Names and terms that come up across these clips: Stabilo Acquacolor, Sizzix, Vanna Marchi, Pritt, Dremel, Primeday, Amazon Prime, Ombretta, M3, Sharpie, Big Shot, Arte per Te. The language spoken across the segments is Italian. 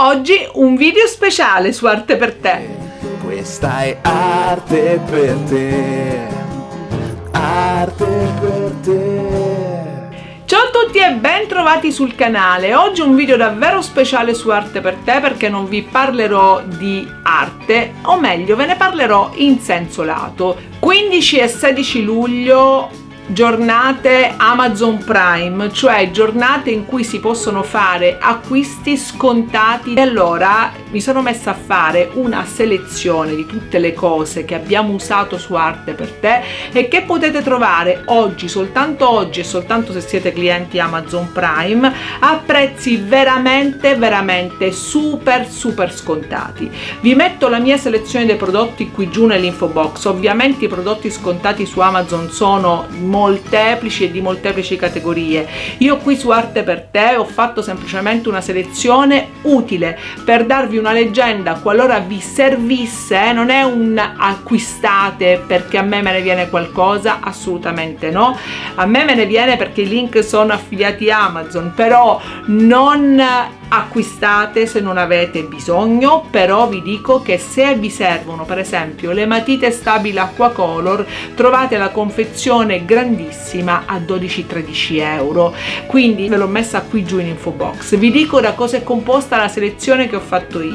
Oggi un video speciale su Arte per Te. Questa è Arte per Te. Arte per Te. Ciao a tutti e ben trovati sul canale. Oggi un video davvero speciale su Arte per Te, perché non vi parlerò di arte, o meglio ve ne parlerò in senso lato. 15 e 16 luglio, giornate Amazon Prime, cioè giornate in cui si possono fare acquisti scontati, e allora mi sono messa a fare una selezione di tutte le cose che abbiamo usato su Arte per Te e che potete trovare oggi e soltanto se siete clienti Amazon Prime, a prezzi veramente super scontati. Vi metto la mia selezione dei prodotti qui giù nell'info box. Ovviamente i prodotti scontati su Amazon sono molteplici e di molteplici categorie. Io qui su Arte per Te ho fatto semplicemente una selezione utile per darvi una leggenda qualora vi servisse. Non è un acquistate perché a me me ne viene qualcosa, assolutamente no, a me me ne viene perché i link sono affiliati Amazon, però non acquistate se non avete bisogno. Però vi dico che se vi servono per esempio le matite Stabilo Acquacolor, trovate la confezione grandissima a 12-13 euro, quindi ve l'ho messa qui giù in info box. Vi dico da cosa è composta la selezione che ho fatto io.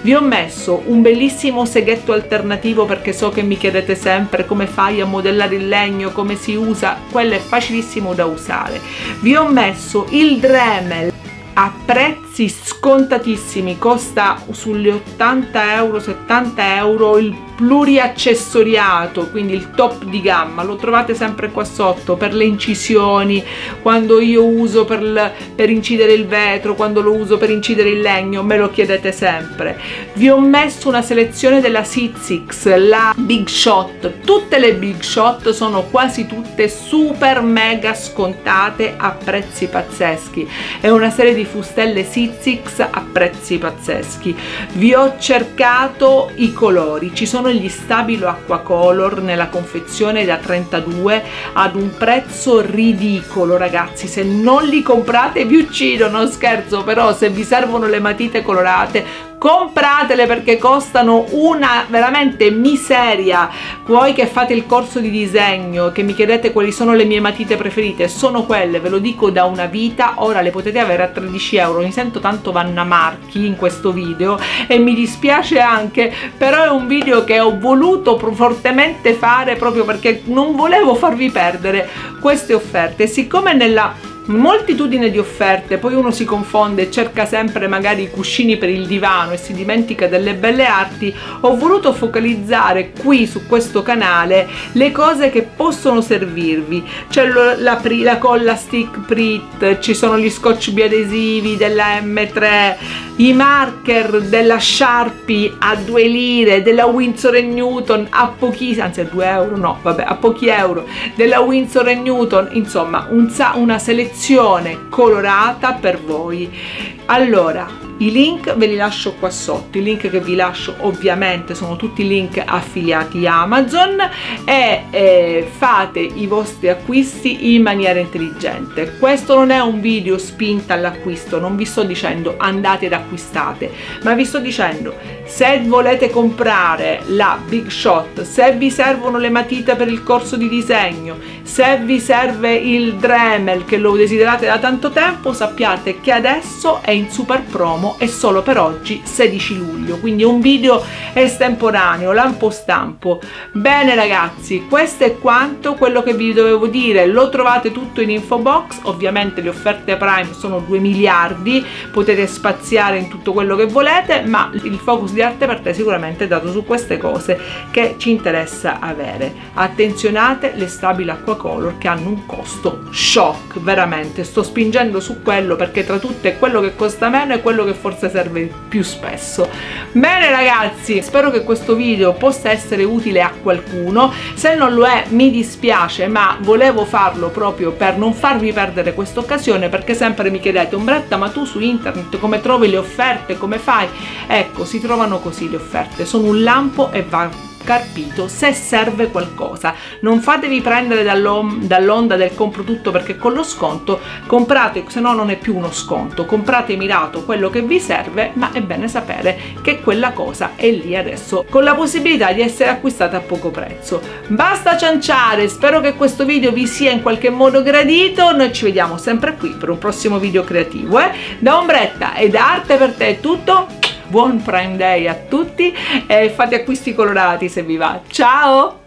Vi ho messo un bellissimo seghetto alternativo, perché so che mi chiedete sempre come fai a modellare il legno, come si usa, quello è facilissimo da usare. Vi ho messo il Dremel a prezzi scontatissimi, costa sugli 80 euro, 70 euro, il pluriaccessoriato, quindi il top di gamma, lo trovate sempre qua sotto per le incisioni, quando io uso per incidere il vetro, quando lo uso per incidere il legno, me lo chiedete sempre. Vi ho messo una selezione della Sizzix, la Big Shot. Tutte le Big Shot sono quasi tutte super mega scontate a prezzi pazzeschi, è una serie di fustelle Sizzix a prezzi pazzeschi. Vi ho cercato i colori, ci sono gli Stabilo Acquacolor nella confezione da 32 ad un prezzo ridicolo, ragazzi, se non li comprate vi uccido, non scherzo. Però se vi servono le matite colorate, compratele, perché costano una veramente miseria. Voi che fate il corso di disegno, che mi chiedete quali sono le mie matite preferite, sono quelle, ve lo dico da una vita. Ora le potete avere a 13 euro. Mi sento tanto Vanna Marchi in questo video e mi dispiace anche, però è un video che ho voluto fortemente fare proprio perché non volevo farvi perdere queste offerte. Siccome nella moltitudine di offerte poi uno si confonde e cerca sempre magari i cuscini per il divano e si dimentica delle belle arti, ho voluto focalizzare qui su questo canale le cose che possono servirvi. C'è la colla stick Pritt, ci sono gli scotch biadesivi della M3, i marker della Sharpie a 2 lire, della Winsor & Newton a pochi, anzi a 2 euro, no vabbè, a pochi euro, della Winsor & Newton. Insomma una selezione colorata per voi. Allora, i link ve li lascio qua sotto, i link che vi lascio ovviamente sono tutti link affiliati Amazon, e fate i vostri acquisti in maniera intelligente. Questo non è un video spinta all'acquisto, non vi sto dicendo andate ed acquistate, ma vi sto dicendo se volete comprare la Big Shot, se vi servono le matite per il corso di disegno, se vi serve il Dremel che lo desiderate da tanto tempo, sappiate che adesso è in super promo e solo per oggi 16 luglio, quindi un video estemporaneo, lampo stampo. Bene ragazzi, questo è quanto quello che vi dovevo dire, lo trovate tutto in info box. Ovviamente le offerte Prime sono 2 miliardi, potete spaziare in tutto quello che volete, ma il focus di Arte per Te sicuramente è dato su queste cose che ci interessa avere. Attenzionate le Stabilo Acquacolor che hanno un costo shock, veramente sto spingendo su quello perché tra tutte è quello che costa meno e quello che forse serve più spesso. Bene ragazzi, spero che questo video possa essere utile a qualcuno, se non lo è mi dispiace, ma volevo farlo proprio per non farvi perdere questa occasione, perché sempre mi chiedete: Ombretta, ma tu su internet come trovi le offerte, come fai? Ecco, si trovano così le offerte, sono un lampo e va carpito se serve qualcosa. Non fatevi prendere dall'onda del compro tutto perché con lo sconto comprate, se no non è più uno sconto, comprate mirato quello che vi serve, ma è bene sapere che quella cosa è lì adesso con la possibilità di essere acquistata a poco prezzo. Basta cianciare, spero che questo video vi sia in qualche modo gradito, noi ci vediamo sempre qui per un prossimo video creativo, eh? Da Ombretta e da Arte per Te è tutto, buon Prime Day a tutti e fate acquisti colorati se vi va, ciao!